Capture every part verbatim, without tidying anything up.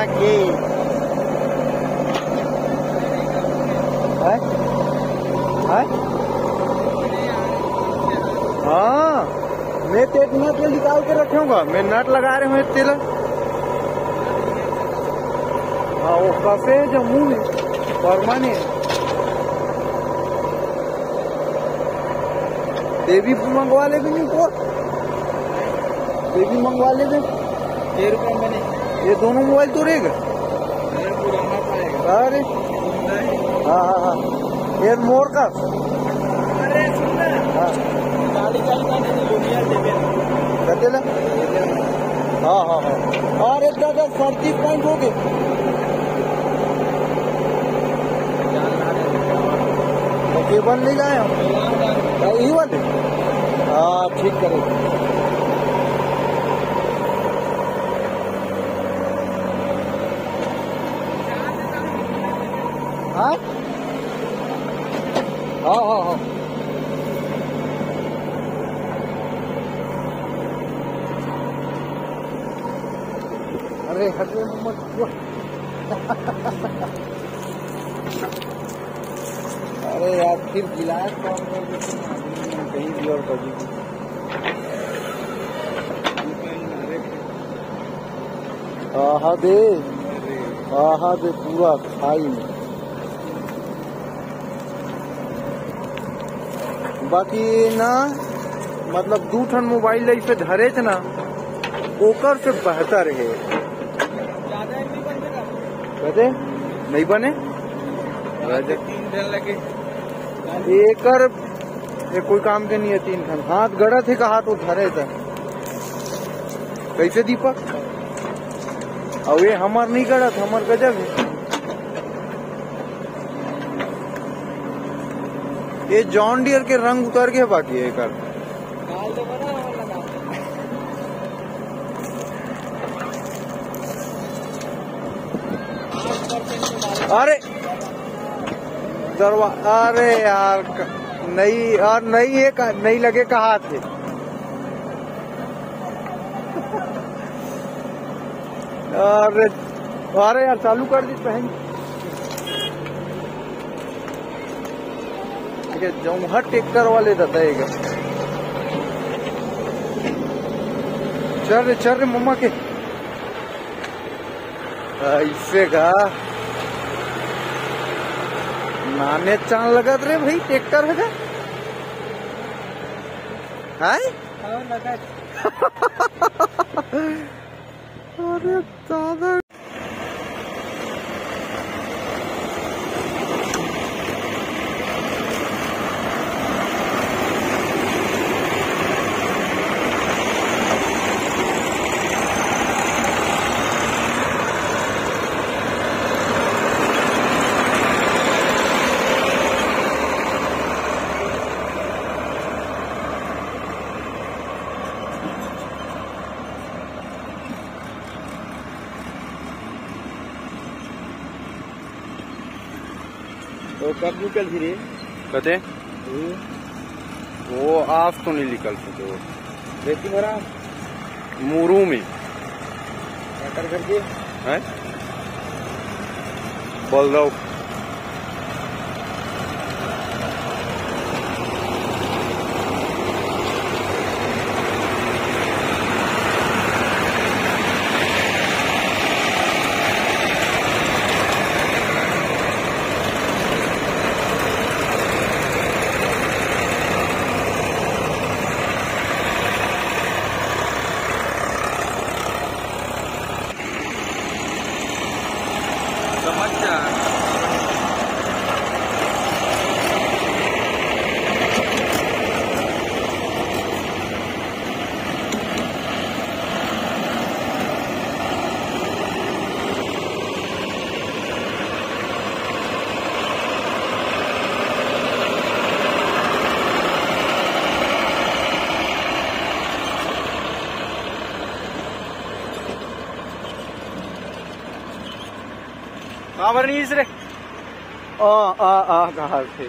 मामा की। हाँ मैं तो एक नट निकाल के रखूंगा, मैं नट लगा रहा हूँ तिल। हाँ वो कफे जो मुँह में परमाने देवी मंगवा ले भी नहीं को देवी मंगवा ले भी तेरे को मैंने ये दोनों मोबाइल तो रहेगा। अरे हाँ हाँ हाँ ये मोर का हाँ हाँ हाँ और एक दादा सड़तीस पॉइंट हो गए। केबल ले जाए यही वाले। हाँ ठीक करें हाँ हाँ हाँ हाँ अरे हटे अरे यार फिर गिलास कहीं भी और कभी आहा दे आहा दे पूरा खाई में। बाकी ना मतलब दू ठन मोबाइल ऐसे धरे थे ना ओकर से बेहतर है कहते नहीं बने एक कोई काम के नहीं है तीन खान हाथ गड़ा थे का हाथ उधरे था कैसे दीपक और ये हमार नहीं गड़ा था हमार गजब है। ये जॉन डियर के रंग उतर के बाकी है एक अरे दरवा अरे यार नहीं और नहीं एक नहीं लगे कहा थे अरे अरे यार चालू कर दी पहन जौहर ट्रैक्टर वाले बताएगा चल चल मम्मा के ऐसे का नाने चांद लगत रे भाई ट्रैक्टर है अरे दादा कब निकल फिर कहते वो आप तो नहीं निकल सकते बेटी भरा मुरू में कर करके है बोल दो रे आ आ आ कहा थे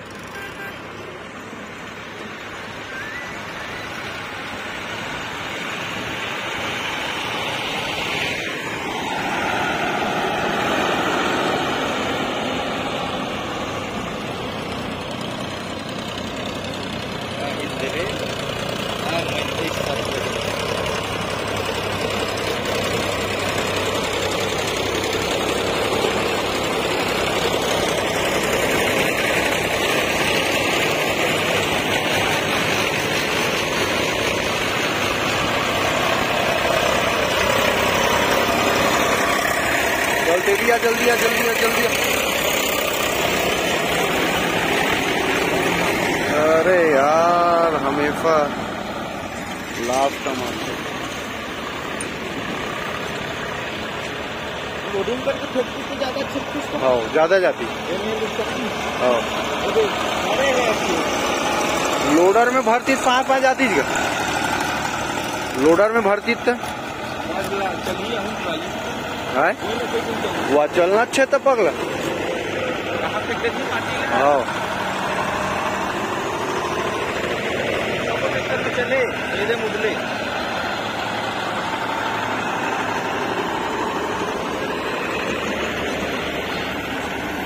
जल्दी आ जल्दी आ जल्दी आ जल्दी आ। अरे यार हमेशा लाभ कमाते। लोडिंग पर तो छत्तीस से ज्यादा छत्तीस तो हाँ ज्यादा जाती हाँ। लोडर में भरती साफ आ जाती है। लोडर में भरती वहाँ चलना अच्छे तो पगला हाँ। चले मुदले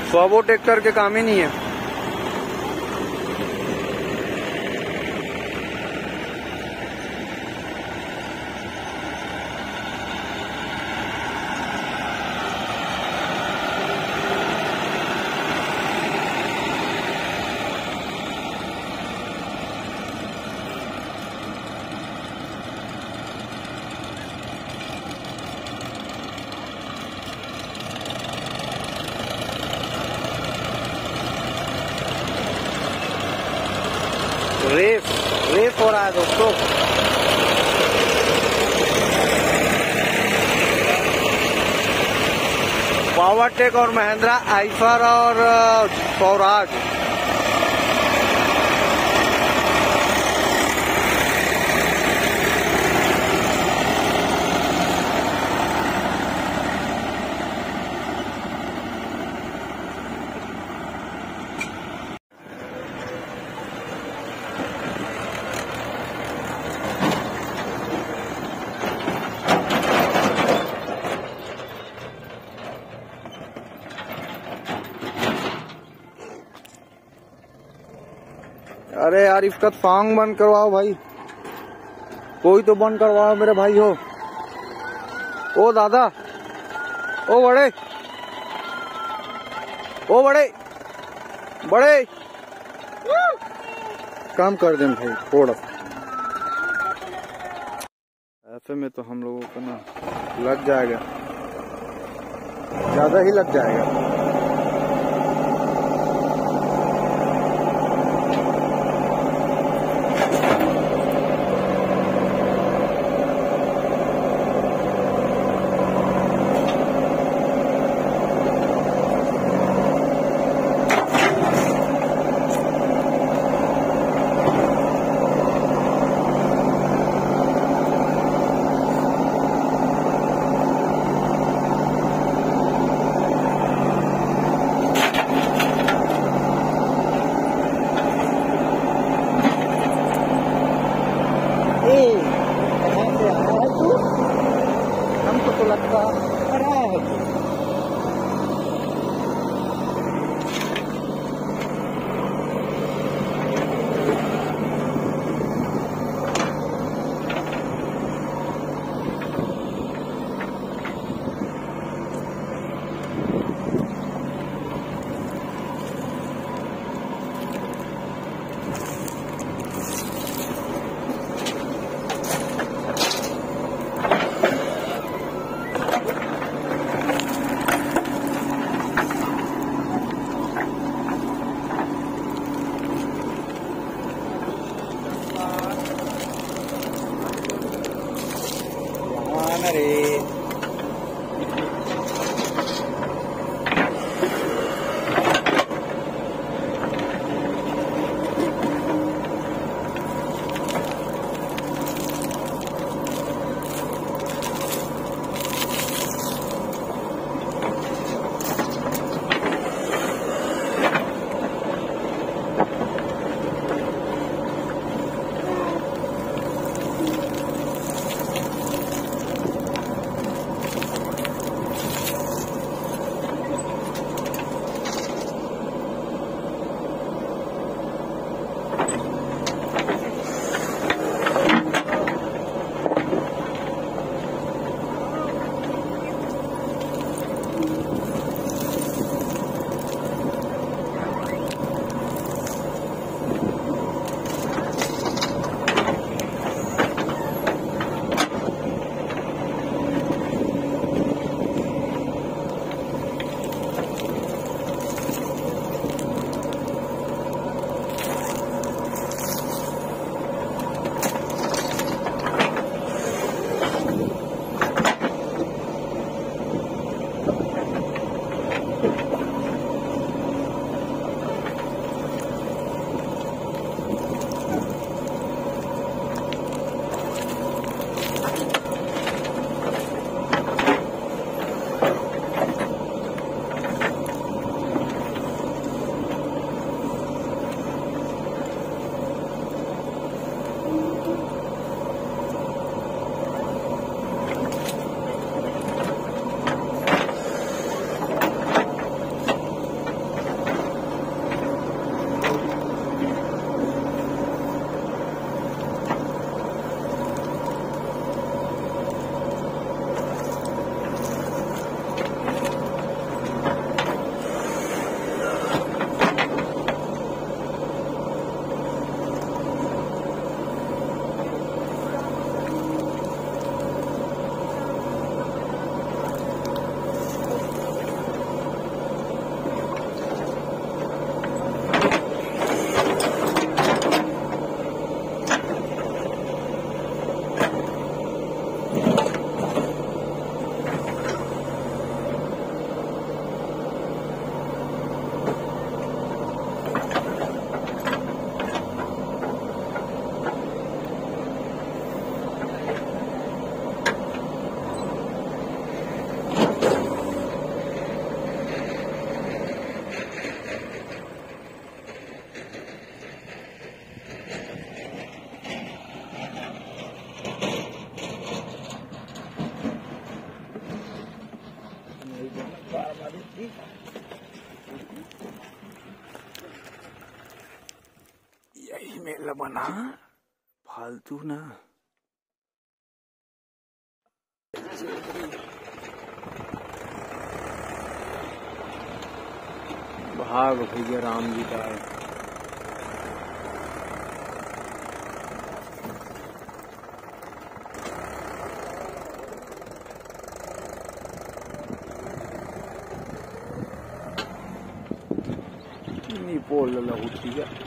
स्वाबो ट्रैक्टर के काम ही नहीं है। रेस रेस हो रहा है दोस्तों। पावरटेक और महिंद्रा आइफर और स्वराज अरे यार इसका सॉन्ग बंद करवाओ भाई, कोई तो बंद करवाओ मेरे भाई हो। ओ दादा, ओ बड़े, ओ बड़े बड़े काम कर दे भाई थोड़ा। ऐसे में तो हम लोगों को ना लग जाएगा, ज्यादा ही लग जाएगा। यही मेला बना फालतू ना। भाग भैया राम जी का नहीं बोल लगा उठी है।